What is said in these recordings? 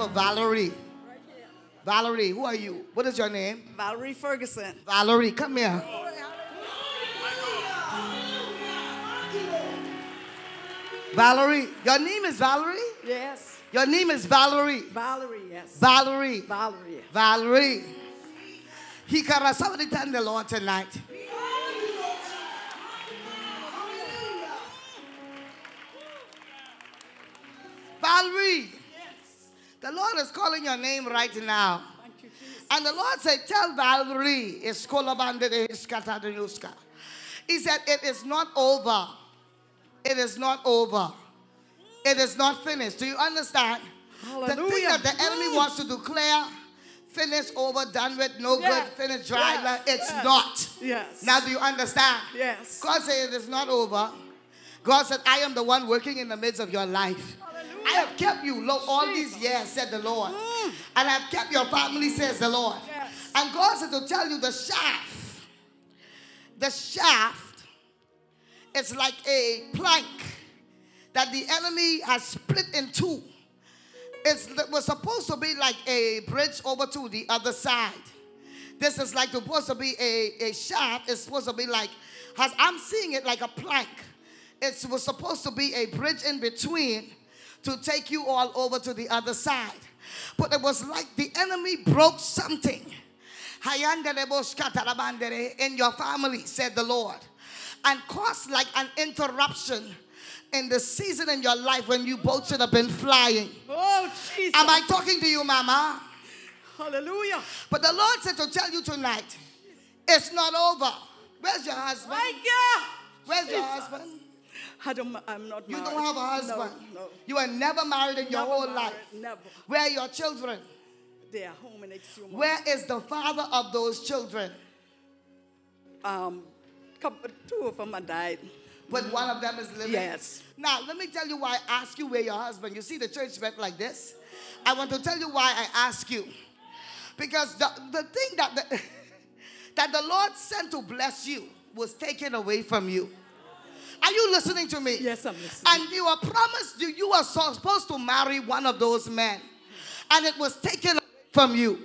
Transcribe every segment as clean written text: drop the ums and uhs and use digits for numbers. for Valerie. Valerie, who are you? What is your name? Valerie Ferguson. Valerie, come here. Valerie, your name is Valerie? Yes. Your name is Valerie. Valerie, yes. Valerie. Valerie. Valerie. He can somebody thank the Lord tonight. Valerie. Yes. The Lord is calling your name right now. Thank you, Jesus. And the Lord said, tell Valerie, He said, it is not over. It is not over. It is not finished. Do you understand? Hallelujah. The thing that the enemy wants to declare, finished, over, done with, no good, finished, dry, it's not. Yes. Now do you understand? Yes. God said it is not over. God said, I am the one working in the midst of your life. Hallelujah. I have kept you, Lord, all these years, said the Lord. And I have kept your family, says the Lord. Yes. And God said to tell you the shaft is like a plank that the enemy has split in two. It was supposed to be like a bridge over to the other side. This is like supposed to be a shaft. It's supposed to be like, I'm seeing it like a plank. It was supposed to be a bridge in between to take you all over to the other side. But it was like the enemy broke something in your family, said the Lord, and caused like an interruption in the season in your life when you both should have been flying. Oh, Jesus. Am I talking to you, Mama? Hallelujah. But the Lord said to tell you tonight, it's not over. Where's your husband? Where's your husband? I'm not married. You don't have a husband. No, no. You were never married in your whole life. Never. Where are your children? They are home in Exuma. Where is the father of those children? Two of them have died. But one of them is living. Yes. Now, let me tell you why I ask you where your husband. You see the church went like this. I want to tell you why I ask you. Because the thing that the Lord sent to bless you was taken away from you. Are you listening to me? Yes, I'm listening. And you were promised, you were supposed to marry one of those men. And it was taken away from you.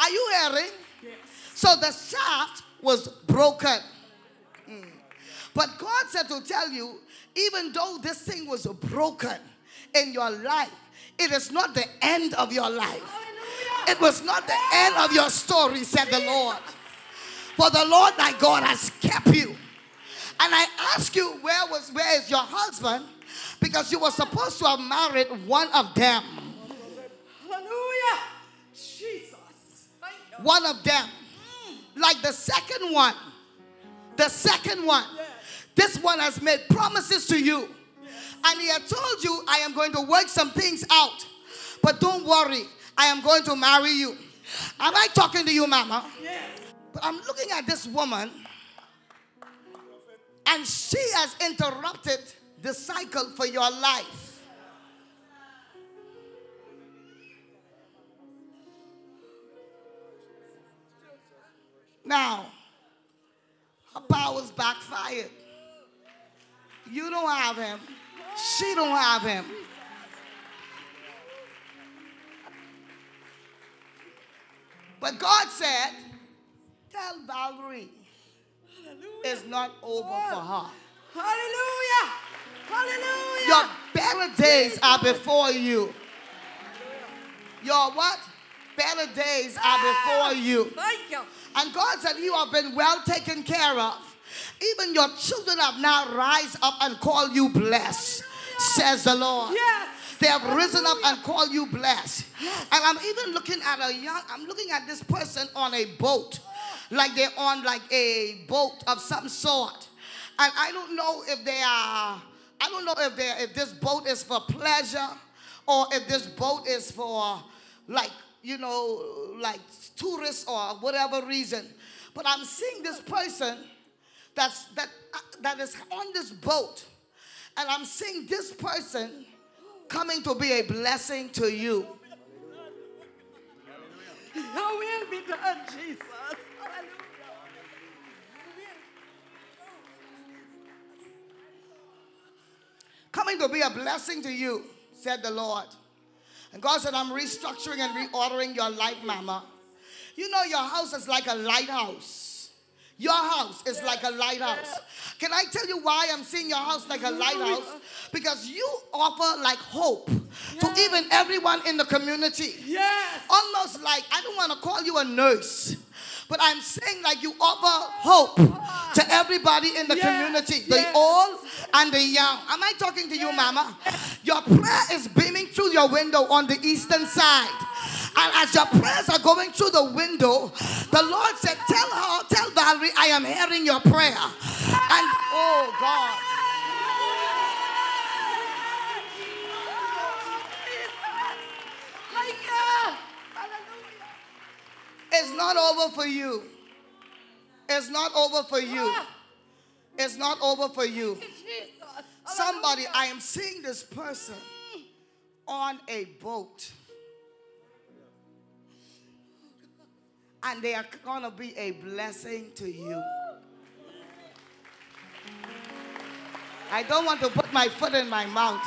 Are you hearing? Yes. So the shaft was broken. But God said to tell you, even though this thing was broken in your life, it is not the end of your life. Hallelujah. It was not the end of your story, said the Lord. For the Lord thy God has kept you. And I ask you, where is your husband? Because you were supposed to have married one of them. Hallelujah. Jesus. One of them, like the second one, yes. This one has made promises to you, yes. And he had told you, I am going to work some things out, but don't worry, I am going to marry you. Am I talking to you, Mama? Yes. But I'm looking at this woman, and she has interrupted the cycle for your life. Now, her powers backfired. You don't have him. She don't have him. But God said, tell Valerie, it's not over for her. Hallelujah. Hallelujah. Your better days are before you. Your what? Better days are before you. Thank you. And God said, you have been well taken care of. Even your children have now rise up and call you blessed, says the Lord. Yes. They have risen up and called you blessed. Yes. And I'm even looking at I'm looking at this person on a boat. Like they're on like a boat of some sort. And I don't know if they are, I don't know if this boat is for pleasure or if this boat is for like, you know, like tourists or whatever reason. But I'm seeing this person that is on this boat, and I'm seeing this person coming to be a blessing to you. Your will be done, Jesus. coming to be a blessing to you, said the Lord. And God said, I'm restructuring and reordering your life, Mama. You know, your house is like a lighthouse. Your house is like a lighthouse. Can I tell you why I'm seeing your house like a lighthouse? Because you offer like hope to even everyone in the community. Yes. Almost like, I don't want to call you a nurse, but I'm saying like you offer hope to everybody in the community, the old and the young. Am I talking to you, Mama? Your prayer is beaming through your window on the eastern side. And as your prayers are going through the window, the Lord said, tell Valerie, I am hearing your prayer. And oh God. It's not over for you. It's not over for you. It's not over for you. Somebody, I am seeing this person on a boat. And they are going to be a blessing to you. I don't want to put my foot in my mouth.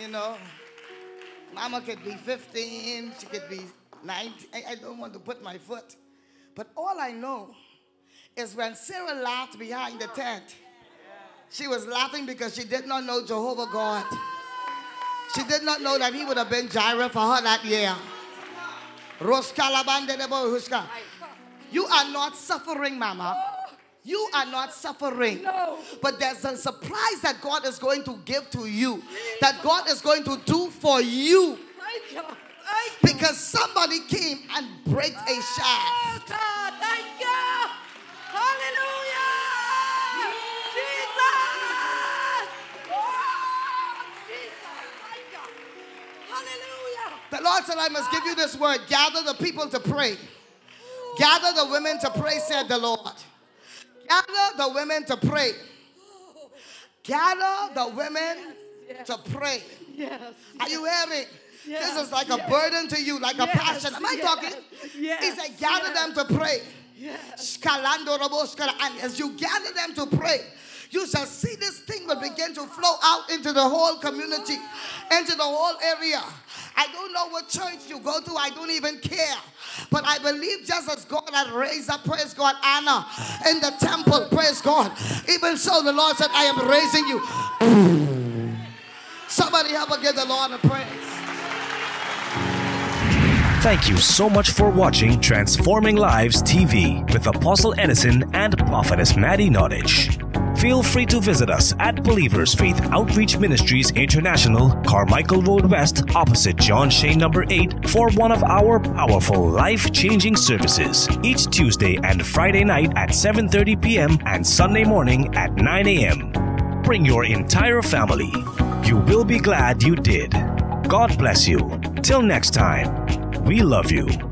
You know, Mama could be 15, she could be 19. I don't want to put my foot. But all I know is when Sarah laughed behind the tent, she was laughing because she did not know Jehovah God. She did not know that he would have been Jireh for her that year. You are not suffering, Mama. You are not suffering. No. But there's a surprise that God is going to give to you, that God is going to do for you. Because somebody came and broke a shaft. Thank you. Hallelujah. Jesus. Oh, Jesus. Hallelujah. The Lord said, I must give you this word. Gather the people to pray. Gather the women to pray, said the Lord. Gather the women to pray. Gather the women to pray. Yes. Are you hearing? Yes. This is like a burden to you, like a passion. Am I talking? Yes. He said, gather them to pray. Yes. And as you gather them to pray, you shall see this thing will begin to flow out into the whole community, into the whole area. I don't know what church you go to. I don't even care. But I believe just as God had raised up, praise God, Anna in the temple, praise God. Even so, the Lord said, I am raising you. Somebody help her give the Lord a praise. Thank you so much for watching Transforming Lives TV with Apostle Edison and Prophetess Maddie Nottage. Feel free to visit us at Believer's Faith Outreach Ministries International, Carmichael Road West, opposite John Shay number 8, for one of our powerful life-changing services each Tuesday and Friday night at 7:30 p.m. and Sunday morning at 9 a.m. Bring your entire family. You will be glad you did. God bless you. Till next time. We love you.